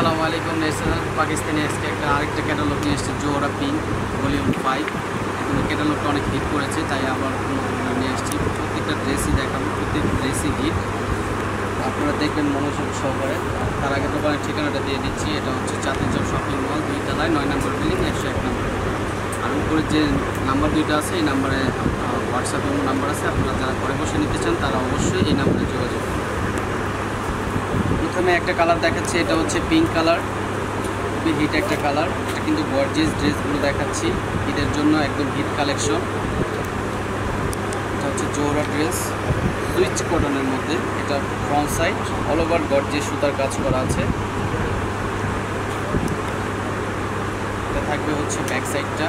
আসসালামু আলাইকুম নেশনাল পাকিস্তানি আজকে আরেকটা ক্যাটালগ নিয়ে এসেছে জোহরা পিঙ্ক ভলিউম 5। এখন ক্যাটালগটা অনেক হিট করেছে তাই আবার নিয়ে এসেছি। প্রত্যেকটা ড্রেসই দেখাবো, প্রত্যেকটা ড্রেসই হিট, আপনারা দেখবেন মনোযোগ সহকারে। তার আগে দোকানের ঠিকানাটা দিয়ে দিচ্ছি। এটা হচ্ছে চাঁদনীচক শপিং মল, 2 তলায় 9 নম্বর বিল্ডিং 101 নম্বর। আর উপরে যে নাম্বার 2টা আছে এই নাম্বারে হোয়াটসঅ্যাপ নাম্বার আছে, আপনারা যারা ঘরে বসে নিতে চান তারা অবশ্যই এই নাম্বারে যোগাযোগ করুন। প্রথমে একটা কালার দেখাচ্ছি, এটা হচ্ছে পিঙ্ক কালার, খুবই হিট একটা কালার। এটা কিন্তু গর্জিয়াস ড্রেসগুলো দেখাচ্ছি ঈদের জন্য, একদম হিট কালেকশন। এটা হচ্ছে জোহরা ড্রেস, সুইচ কটনের মধ্যে। এটা front side all over gorgeous সুতার কাজ করা আছে। এটা থাকবে হচ্ছে ব্যাক সাইডটা,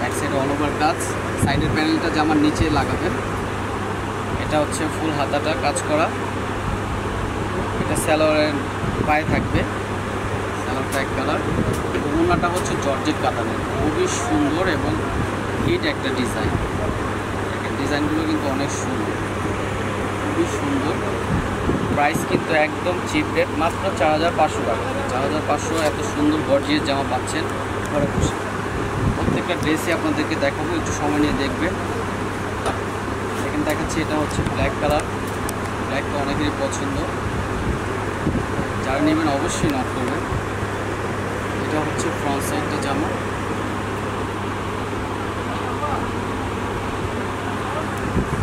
ব্যাক সাইড অল ওভার কাজ, সাইডের প্যানেলটা জামার নিচে লাগাবেন। এটা হচ্ছে ফুল হাতাটা কাজ করা, এটা স্যালোয়ারের পায়ে থাকবে, স্যালোয়ার ব্ল্যাক কালার। ওড়নাটা হচ্ছে জর্জেট কাতানের, খুবই সুন্দর এবং হিট একটা ডিজাইন। ডিজাইনগুলো কিন্তু অনেক সুন্দর, খুবই সুন্দর। প্রাইস কিন্তু একদম চিপ রেট, মাত্র 4500 টাকা। 4500 এত সুন্দর গর্জিয়াস জামা পাচ্ছেন ঘরে বসে। প্রত্যেকটা ড্রেসই আপনাদেরকে দেখাবো, একটু সময় নিয়ে দেখবেন। সেখানে দেখাচ্ছি, এটা হচ্ছে ব্ল্যাক কালার, ব্ল্যাকটা অনেকেরই পছন্দ, যারা নেবেন অবশ্যই নক করবেন। এটা হচ্ছে ফ্রন্ট সাইডটা জামা,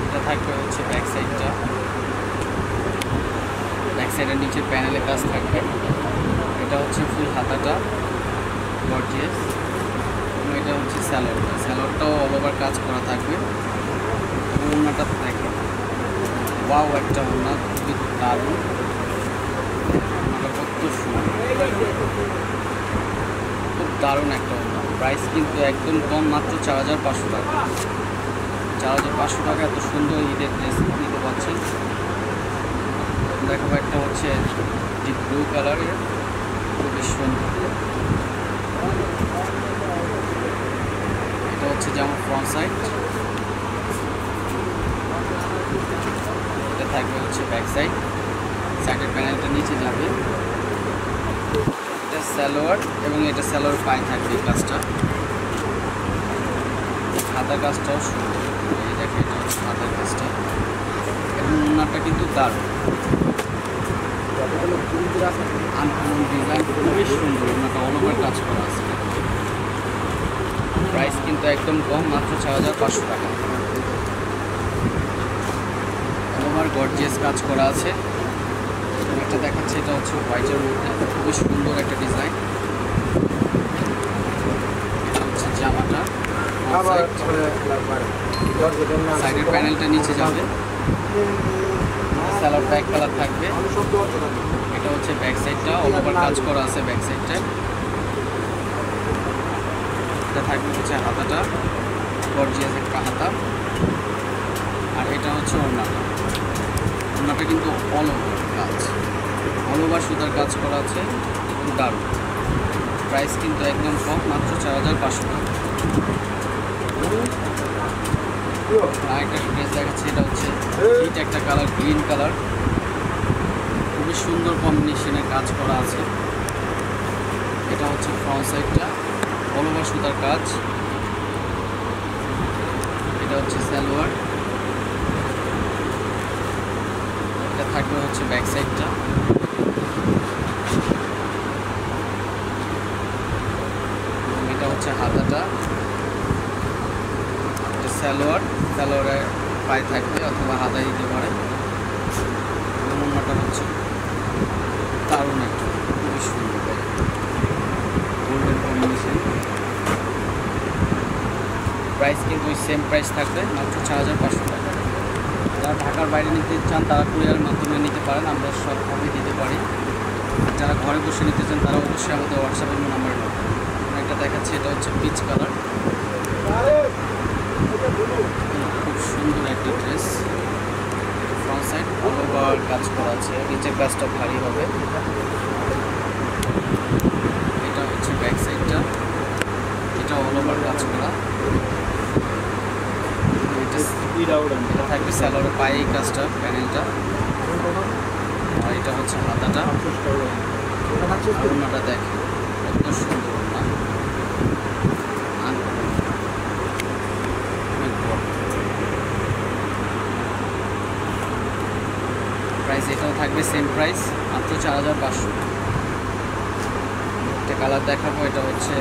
এটা থাকবে হচ্ছে ব্যাক সাইডটা, ব্যাক সাইডের নিচে প্যানেলে কাজ থাকবে। এটা হচ্ছে ফুল হাতাটা গর্জিয়াস, এবং এটা হচ্ছে স্যালোয়ারটা, স্যালোয়ারটাও অল ওভার কাজ করা থাকবে। ওড়নাটা দেখেন, ওয়াও একটা ওড়না, খুবই দারুণ, খুব দারুণ একটা ওড়না। প্রাইস কিন্তু একদম কম, মাত্র 4500 টাকা। 4500 টাকা এত সুন্দর ঈদের ড্রেস নিতে পারছেন। দেখো একটা হচ্ছে ডিপ ব্লু কালারের, খুবই সুন্দর। এটা হচ্ছে যেমন ফ্রন্ট সাইড, এটা থাকবে হচ্ছে ব্যাক সাইড, সাইডের প্যানেলটা নিচে যাবে। এটা স্যালোয়ার, এবং এটা স্যালোয়ার পায়ে থাকবে কাজটা, হাতা কাজটাও সুন্দর। এই দেখে এটা হচ্ছে হাতার কাজটা, এবং ওড়নাটা কিন্তু দারুণ, আনকমন ডিজাইন, খুবই সুন্দর। ওড়নাটা অল ওভার কাজ করা আছে। প্রাইস কিন্তু একদম কম, মাত্র 4500 টাকা। অল ওভার গর্জিয়াস কাজ করা আছে। একটা দেখাচ্ছে, এটা হচ্ছে হোয়াইটের মধ্যে, খুবই সুন্দর একটা ডিজাইন। এটা হচ্ছে জামাটা, সাইডের প্যানেলটা নিচে যাবে, স্যালোর ব্যাক কালার থাকবে। এটা হচ্ছে ব্যাক সাইডটা, অল ওভার কাজ করা আছে ব্যাক সাইডটা। এটা থাকবে হচ্ছে হাতাটা, গর্জিয়াস একটা হাতা। আর এটা হচ্ছে ওড়নাটা, ওড়নাটা কিন্তু অল ওভার কাজ, অল ওভার সুতার কাজ করা আছে, খুব দারুণ। প্রাইস কিন্তু একদম কম, মাত্র 4500 টাকা। আরেকটা ড্রেস দেখাচ্ছি, এটা হচ্ছে হিট একটা কালার, গ্রিন কালার, খুবই সুন্দর কম্বিনেশনের কাজ করা আছে। এটা হচ্ছে ফ্রন্ট সাইডটা, অল ওভার সুতার কাজ। এটা হচ্ছে সালোয়ার, এটা থাকবে হচ্ছে ব্যাক সাইডটা। এটা হচ্ছে হাতাটা, এটা স্যালোয়ার, স্যালোয়ারে পায়ে থাকবে অথবা হাতা দিতে পারে। ওড়নাটা হচ্ছে দারুণ একটা, খুবই সুন্দর গোল্ডেন কম্বিনেশন। প্রাইস কিন্তু ওই সেম প্রাইস থাকবে, মাত্র 4500 টাকা। যারা ঢাকার বাইরে নিতে চান তারা কুরিয়ারের মাধ্যমে নিতে পারেন, আমরা সবভাবে দিতে পারি। যারা ঘরে বসে নিতে চান তারা অবশ্যই আমাদের হোয়াটসঅ্যাপের নাম্বারে নক করুন। একটা দেখাচ্ছি, এটা হচ্ছে পিচ কালার, খুব সুন্দর একটা dress. Front side all over কাজ করা আছে, নিচের কাজটা ভারী হবে। এটা হচ্ছে ব্যাক সাইডটা, এটা অল ওভার কাজ করা। এটা থাকবে স্যালোর পায়ে কাজটা, প্যানেলটা। আর এটা হচ্ছে মাথাটা, ওড়নাটা দেখেন কত সুন্দর। প্রাইস এটাও থাকবে সেম প্রাইস, মাত্র ৪৫০০। একটা কালার দেখাবো, এটা হচ্ছে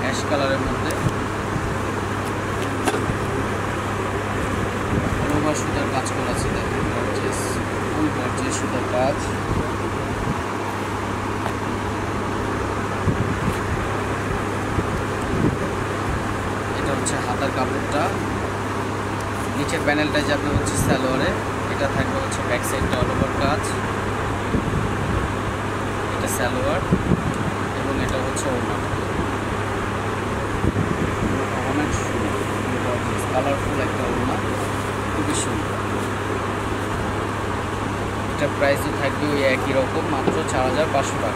অ্যাশ কালারের মধ্যে সুতার কাজ করা আছে, ফুল গর্জিয়াস সুতার কাজ। এটা হচ্ছে হাতার কাপড়টা, নিচের প্যানেলটা যাবে হচ্ছে সালোয়ারে, এটা থাকবে হচ্ছে ব্যাক সাইডটা অল ওভার কাজ। এটা সালোয়ার এবং এটা হচ্ছে ওড়না, অনেক সুন্দর কালারফুল একটা ওড়না, খুবই সুন্দর। এটা প্রাইসও থাকবে ওই একই রকম, মাত্র ৪৫০০ টাকা।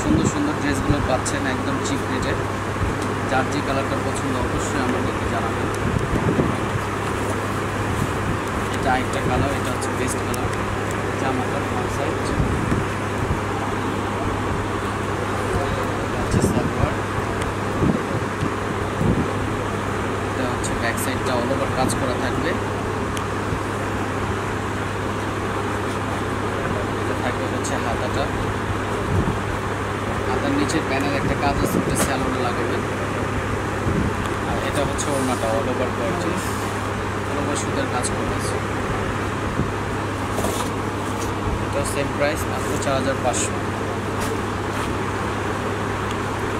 সুন্দর সুন্দর ড্রেসগুলো পাচ্ছেন একদম চিপ রেটে। যার যে কালারটা পছন্দ অবশ্যই আমাদেরকে জানাবেন। এটা একটা কালার, এটা হচ্ছে বেস্ট কালার। জামাটা ফ্রন্ট সাইড, ব্যাক সাইডটা অল ওভার কাজ করা থাকবে। এটা থাকবে হচ্ছে হাতাটা, হাতার নিচের প্যানেল একটা কাজ আছে, ওটা স্যালোনে লাগাবেন। আর এটা হচ্ছে ওড়নাটা, all over gorgeous all over সুতার কাজ করা আছে। এটাও সেম প্রাইস, মাত্র ৪৫০০।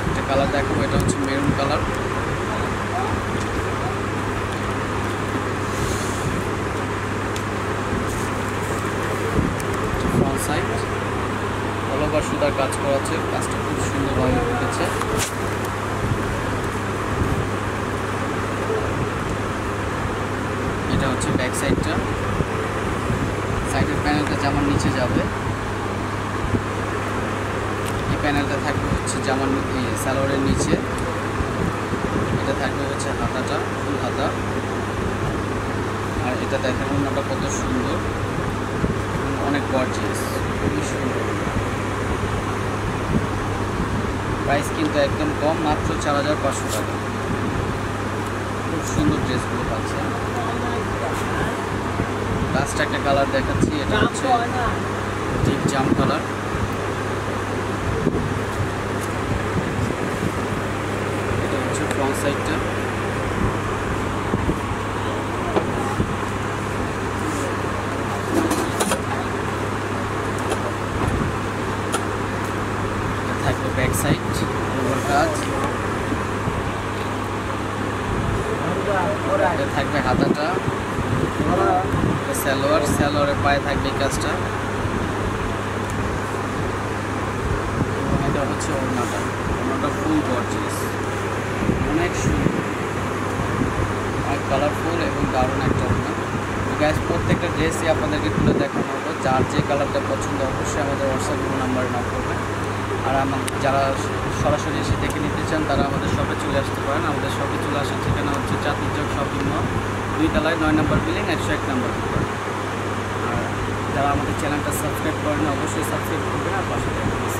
একটা কালার দেখাবো, এটা হচ্ছে মেরুন কালার। সুতার কাজ করা আছে, কাজটা খুব সুন্দরভাবে ফুটেছে। এটা হচ্ছে ব্যাক সাইডটা, সাইডের প্যানেলটা জামার নিচে যাবে। এই প্যানেলটা থাকবে হচ্ছে জামার সালোয়ারের নিচে। এটা থাকবে হচ্ছে হাতাটা, ফুল হাতা। আর এটা দেখেন ওড়নাটা কত সুন্দর, অনেক গর্জিয়াস, খুবই সুন্দর। প্রাইস কিন্তু একদম কম, মাত্র ৪৫০০ টাকা। খুব সুন্দর ড্রেসগুলো পাচ্ছে। লাস্ট একটা কালার দেখাচ্ছি, এটা হচ্ছে ডিপ জাম কালার। এটা হচ্ছে ফ্রন্ট সাইডটা, ব্যাক সাইড ওভার কাজ। এটা থাকবে হাতাটা, সালোয়ার, সালোয়ারের পায়ে থাকবে কাজটা। এটা হচ্ছে ওড়নাটা, ওড়নাটা ফুল গর্জিয়াস, অনেক সুন্দর, অনেক কালারফুল এবং দারুণ একটা ওড়না। গাইস, প্রত্যেকটা ড্রেসই আপনাদেরকে খুলে দেখানো হলো। যার যে কালারটা পছন্দ অবশ্যই আমাদের হোয়াটসঅ্যাপ নাম্বারে নক করবেন। আর যারা সরাসরি এসে দেখে নিতে চান তারা আমাদের শপে চলে আসতে পারেন। আমাদের শপে চলে আসার ঠিকানা হচ্ছে চাঁদনীচক শপিং মল, ২ তলায় ৯ নম্বর বিল্ডিং, ১০১ নম্বর। আর যারা আমাদের চ্যানেলটা সাবস্ক্রাইব করেন অবশ্যই সাবস্ক্রাইব করবেন। আর পাশে